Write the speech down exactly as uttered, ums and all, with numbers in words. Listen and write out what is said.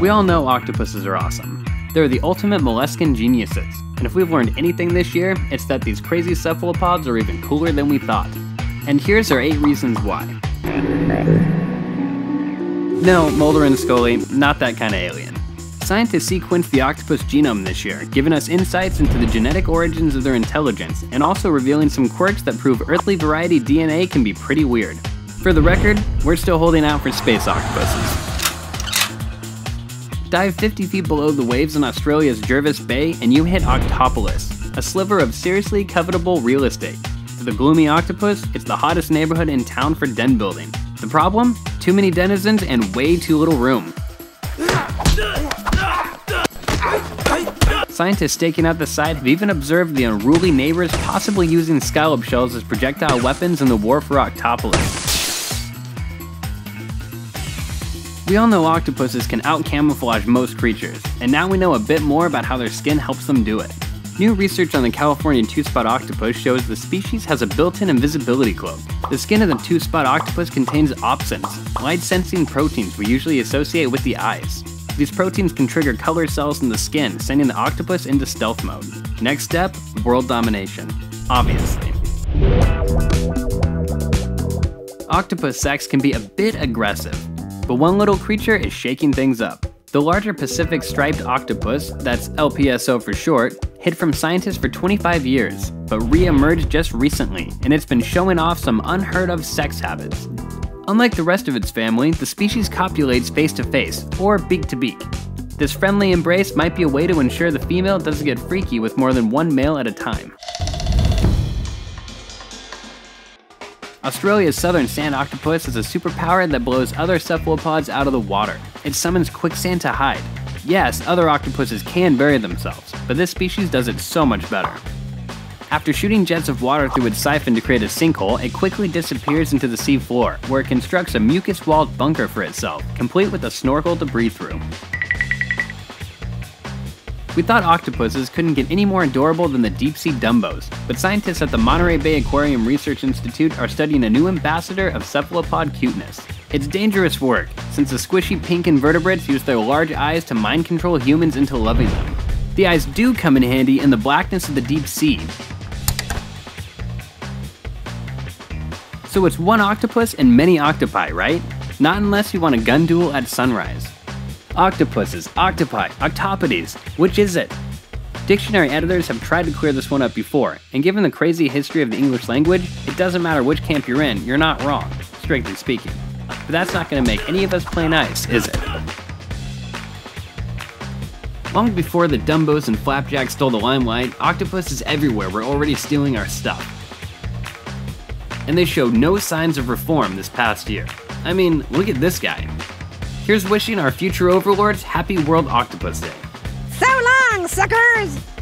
We all know octopuses are awesome. They're the ultimate molluscan geniuses, and if we've learned anything this year, it's that these crazy cephalopods are even cooler than we thought. And here's our eight reasons why. No, Mulder and Scully, not that kind of alien. Scientists sequenced the octopus genome this year, giving us insights into the genetic origins of their intelligence, and also revealing some quirks that prove earthly variety D N A can be pretty weird. For the record, we're still holding out for space octopuses. Dive fifty feet below the waves in Australia's Jervis Bay and you hit Octopolis, a sliver of seriously covetable real estate. For the gloomy octopus, it's the hottest neighborhood in town for den building. The problem? Too many denizens and way too little room. Scientists staking out the site have even observed the unruly neighbors possibly using scallop shells as projectile weapons in the war for Octopolis. We all know octopuses can out-camouflage most creatures, and now we know a bit more about how their skin helps them do it. New research on the California two-spot octopus shows the species has a built-in invisibility cloak. The skin of the two-spot octopus contains opsins, light-sensing proteins we usually associate with the eyes. These proteins can trigger color cells in the skin, sending the octopus into stealth mode. Next step, world domination. Obviously. Octopus sex can be a bit aggressive, but one little creature is shaking things up. The larger Pacific-striped octopus, that's L P S O for short, hid from scientists for twenty-five years, but re-emerged just recently, and it's been showing off some unheard-of sex habits. Unlike the rest of its family, the species copulates face-to-face, or beak-to-beak. This friendly embrace might be a way to ensure the female doesn't get freaky with more than one male at a time. Australia's southern sand octopus is a superpower that blows other cephalopods out of the water. It summons quicksand to hide. Yes, other octopuses can bury themselves, but this species does it so much better. After shooting jets of water through its siphon to create a sinkhole, it quickly disappears into the sea floor, where it constructs a mucus-walled bunker for itself, complete with a snorkel to breathe through. We thought octopuses couldn't get any more adorable than the deep-sea Dumbos, but scientists at the Monterey Bay Aquarium Research Institute are studying a new ambassador of cephalopod cuteness. It's dangerous work, since the squishy pink invertebrates use their large eyes to mind-control humans into loving them. The eyes do come in handy in the blackness of the deep sea. So it's one octopus and many octopi, right? Not unless you want a gun duel at sunrise. Octopuses, octopi, octopodes, which is it? Dictionary editors have tried to clear this one up before, and given the crazy history of the English language, it doesn't matter which camp you're in, you're not wrong, strictly speaking. But that's not going to make any of us play nice, is it? Long before the Dumbos and Flapjacks stole the limelight, octopuses everywhere were already stealing our stuff. And they showed no signs of reform this past year. I mean, look at this guy. Here's wishing our future overlords happy World Octopus Day. So long, suckers!